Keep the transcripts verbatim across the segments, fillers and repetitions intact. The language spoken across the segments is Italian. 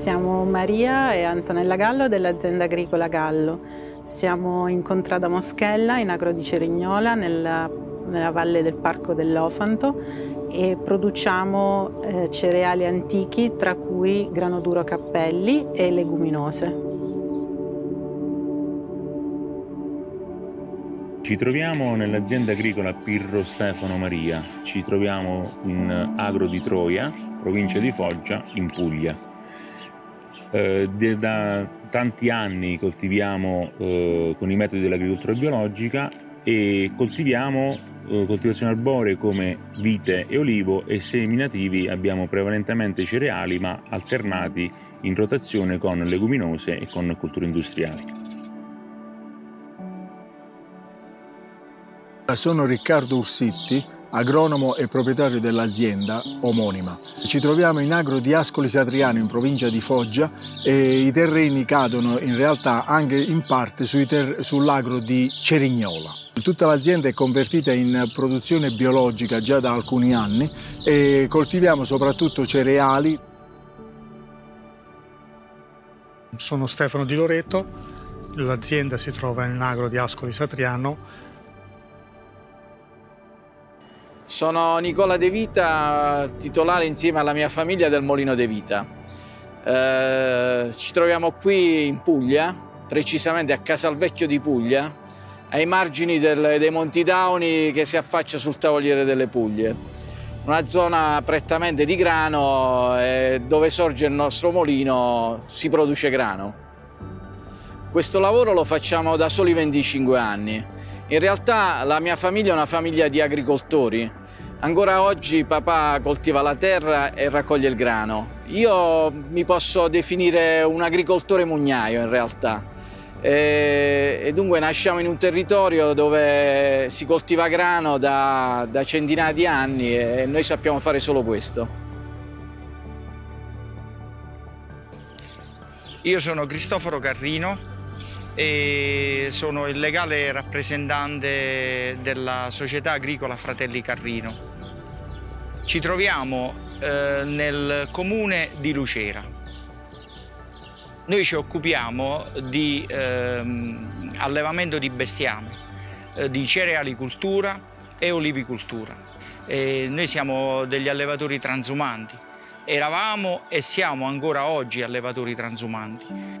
Siamo Maria e Antonella Gallo dell'azienda agricola Gallo. Siamo in Contrada Moschella, in Agro di Cerignola, nella, nella valle del Parco dell'Ofanto e produciamo eh, cereali antichi, tra cui grano duro Cappelli e leguminose. Ci troviamo nell'azienda agricola Pirro Stefano Maria, ci troviamo in Agro di Troia, provincia di Foggia, in Puglia. Eh, da tanti anni coltiviamo eh, con i metodi dell'agricoltura biologica e coltiviamo eh, coltivazioni arboree come vite e olivo e semi nativi abbiamo prevalentemente cereali ma alternati in rotazione con leguminose e con colture industriali. Sono Riccardo Ursitti, agronomo e proprietario dell'azienda omonima. Ci troviamo in Agro di Ascoli Satriano, in provincia di Foggia, e i terreni cadono in realtà anche in parte sull'agro di Cerignola. Tutta l'azienda è convertita in produzione biologica già da alcuni anni e coltiviamo soprattutto cereali. Sono Stefano Di Loreto, l'azienda si trova in Agro di Ascoli Satriano. Sono Nicola De Vita, titolare insieme alla mia famiglia del Molino De Vita. Eh, ci troviamo qui in Puglia, precisamente a Casalvecchio di Puglia, ai margini del, dei Monti Dauni che si affaccia sul Tavoliere delle Puglie. Una zona prettamente di grano eh, dove sorge il nostro molino, si produce grano. Questo lavoro lo facciamo da soli venticinque anni. In realtà la mia famiglia è una famiglia di agricoltori. Ancora oggi papà coltiva la terra e raccoglie il grano. Io mi posso definire un agricoltore mugnaio in realtà. E, e dunque nasciamo in un territorio dove si coltiva grano da, da centinaia di anni e noi sappiamo fare solo questo. Io sono Cristoforo Carrino e sono il legale rappresentante della società agricola Fratelli Carrino. Ci troviamo eh, nel comune di Lucera. Noi ci occupiamo di eh, allevamento di bestiame, eh, di cerealicoltura e olivicoltura. E noi siamo degli allevatori transumanti, eravamo e siamo ancora oggi allevatori transumanti.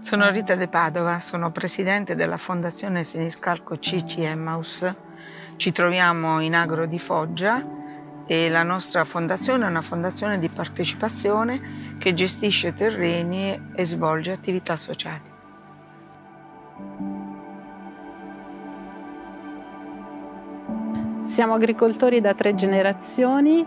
Sono Rita De Padova, sono presidente della Fondazione Siniscalco C C Emmaus. Ci troviamo in Agro di Foggia e la nostra fondazione è una fondazione di partecipazione che gestisce terreni e svolge attività sociali. Siamo agricoltori da tre generazioni.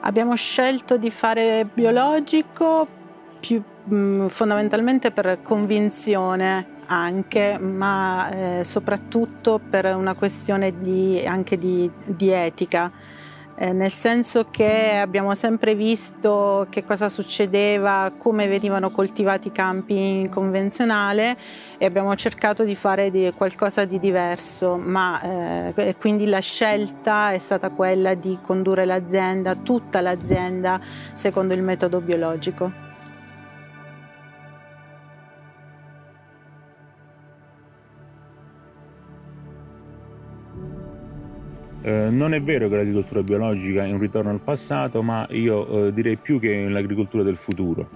Abbiamo scelto di fare biologico più fondamentalmente per convinzione anche, ma eh, soprattutto per una questione di, anche di, di etica, eh, nel senso che abbiamo sempre visto che cosa succedeva, come venivano coltivati i campi in convenzionale e abbiamo cercato di fare di qualcosa di diverso, ma eh, quindi la scelta è stata quella di condurre l'azienda, tutta l'azienda, secondo il metodo biologico. Eh, non è vero che l'agricoltura biologica è un ritorno al passato, ma io eh, direi più che l'agricoltura del futuro,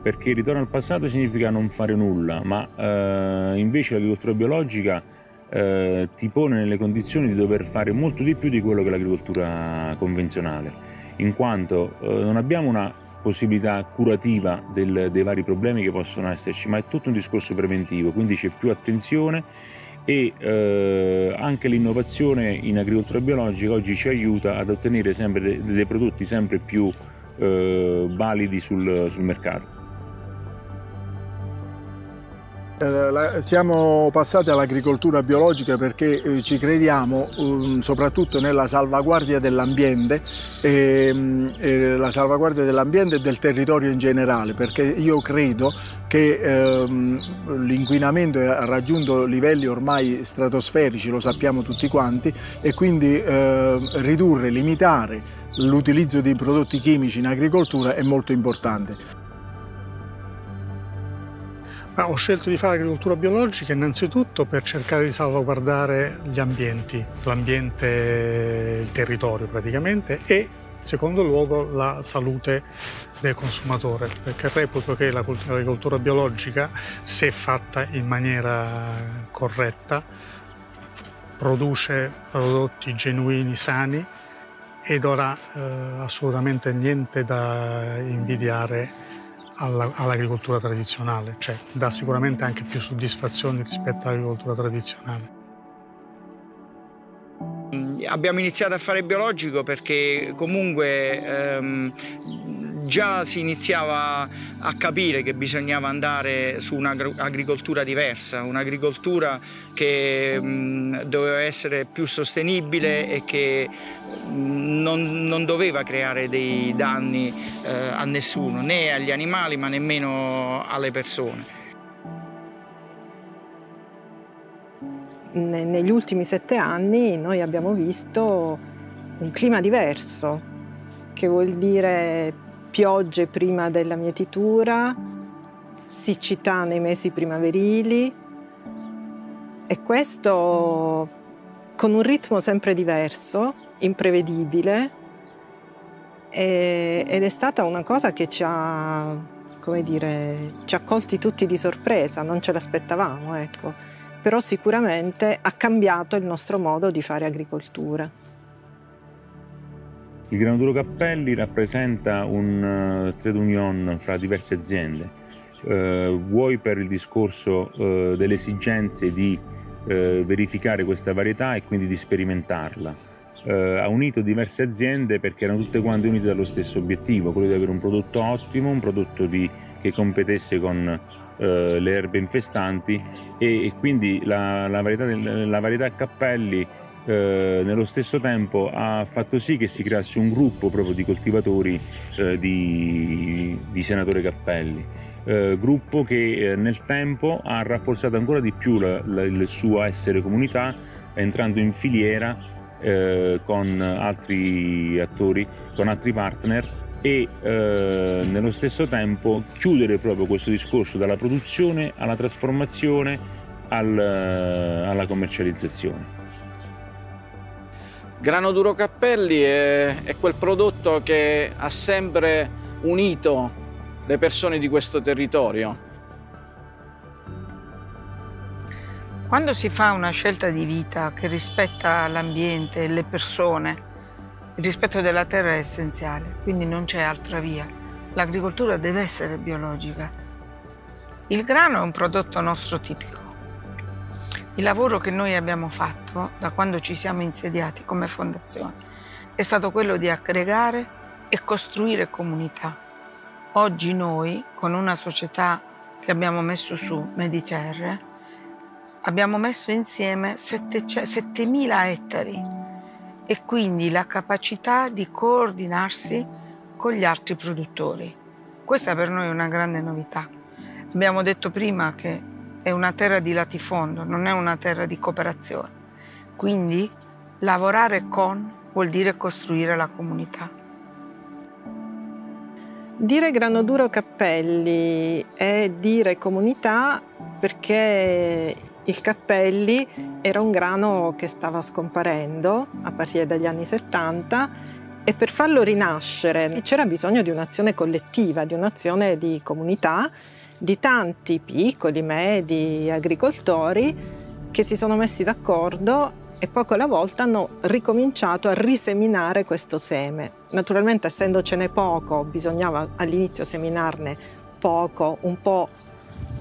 perché il ritorno al passato significa non fare nulla, ma eh, invece l'agricoltura biologica eh, ti pone nelle condizioni di dover fare molto di più di quello che l'agricoltura convenzionale, in quanto eh, non abbiamo una possibilità curativa del, dei vari problemi che possono esserci, ma è tutto un discorso preventivo, quindi c'è più attenzione e eh, anche l'innovazione in agricoltura biologica oggi ci aiuta ad ottenere sempre dei, dei prodotti sempre più eh, validi sul, sul mercato. Siamo passati all'agricoltura biologica perché ci crediamo soprattutto nella salvaguardia dell'ambiente, la salvaguardia dell'ambiente e del territorio in generale, perché io credo che l'inquinamento ha raggiunto livelli ormai stratosferici, lo sappiamo tutti quanti, e quindi ridurre, limitare l'utilizzo di prodotti chimici in agricoltura è molto importante. Ma ho scelto di fare agricoltura biologica innanzitutto per cercare di salvaguardare gli ambienti, l'ambiente, il territorio praticamente, e in secondo luogo la salute del consumatore, perché reputo che l'agricoltura biologica, se fatta in maniera corretta, produce prodotti genuini, sani, ed ora eh, assolutamente niente da invidiare all'agricoltura tradizionale, cioè dà sicuramente anche più soddisfazioni rispetto all'agricoltura tradizionale. Abbiamo iniziato a fare biologico perché comunque ehm, già si iniziava a capire che bisognava andare su un'agricoltura diversa, un'agricoltura che mh, doveva essere più sostenibile e che Non, non doveva creare dei danni eh, a nessuno, né agli animali ma nemmeno alle persone. Negli ultimi sette anni noi abbiamo visto un clima diverso, che vuol dire piogge prima della mietitura, siccità nei mesi primaverili, e questo con un ritmo sempre diverso, imprevedibile, e, ed è stata una cosa che ci ha, come dire, ci ha colti tutti di sorpresa, non ce l'aspettavamo, ecco. Però sicuramente ha cambiato il nostro modo di fare agricoltura. Il Grano duro Cappelli rappresenta un trade union fra diverse aziende, eh, vuoi per il discorso eh, delle esigenze di eh, verificare questa varietà e quindi di sperimentarla. Eh, ha unito diverse aziende perché erano tutte quante unite dallo stesso obiettivo, quello di avere un prodotto ottimo, un prodotto di, che competesse con eh, le erbe infestanti, e, e quindi la, la, varietà del, la varietà Cappelli eh, nello stesso tempo ha fatto sì che si creasse un gruppo proprio di coltivatori eh, di, di Senatore Cappelli, eh, gruppo che eh, nel tempo ha rafforzato ancora di più la, la, il suo essere comunità, entrando in filiera Eh, con altri attori, con altri partner, e eh, nello stesso tempo chiudere proprio questo discorso dalla produzione alla trasformazione al, alla commercializzazione. Grano duro Cappelli è, è quel prodotto che ha sempre unito le persone di questo territorio. Quando si fa una scelta di vita che rispetta l'ambiente, le persone, il rispetto della terra è essenziale, quindi non c'è altra via. L'agricoltura deve essere biologica. Il grano è un prodotto nostro tipico. Il lavoro che noi abbiamo fatto da quando ci siamo insediati come fondazione è stato quello di aggregare e costruire comunità. Oggi noi, con una società che abbiamo messo su, Mediterra, abbiamo messo insieme settemila ettari e quindi la capacità di coordinarsi con gli altri produttori. Questa per noi è una grande novità. Abbiamo detto prima che è una terra di latifondo, non è una terra di cooperazione. Quindi lavorare con vuol dire costruire la comunità. Dire Grano duro Cappelli è dire comunità, perché il Cappelli era un grano che stava scomparendo a partire dagli anni settanta, e per farlo rinascere c'era bisogno di un'azione collettiva, di un'azione di comunità, di tanti piccoli, medi agricoltori che si sono messi d'accordo e poco alla volta hanno ricominciato a riseminare questo seme. Naturalmente, essendocene poco, bisognava all'inizio seminarne poco, un po'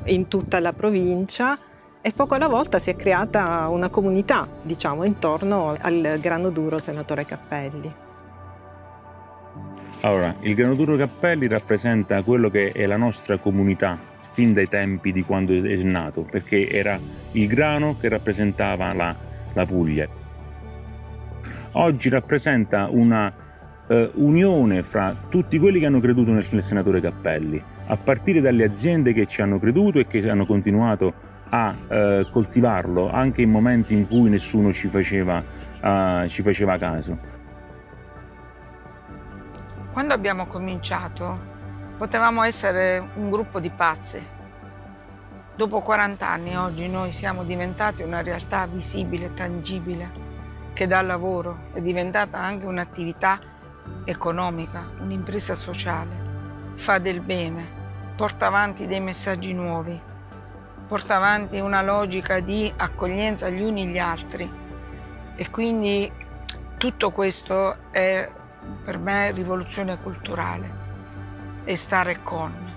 in tutta la provincia, e poco alla volta si è creata una comunità, diciamo, intorno al Grano duro Senatore Cappelli. Allora, il Grano duro Cappelli rappresenta quello che è la nostra comunità fin dai tempi di quando è nato, perché era il grano che rappresentava la, la Puglia. Oggi rappresenta una eh, unione fra tutti quelli che hanno creduto nel, nel Senatore Cappelli, a partire dalle aziende che ci hanno creduto e che hanno continuato a eh, coltivarlo anche in momenti in cui nessuno ci faceva, eh, ci faceva caso. Quando abbiamo cominciato potevamo essere un gruppo di pazzi. Dopo quaranta anni oggi noi siamo diventati una realtà visibile, tangibile, che dà lavoro, è diventata anche un'attività economica, un'impresa sociale. Fa del bene, porta avanti dei messaggi nuovi, porta avanti una logica di accoglienza gli uni gli altri, e quindi tutto questo è per me rivoluzione culturale e stare con.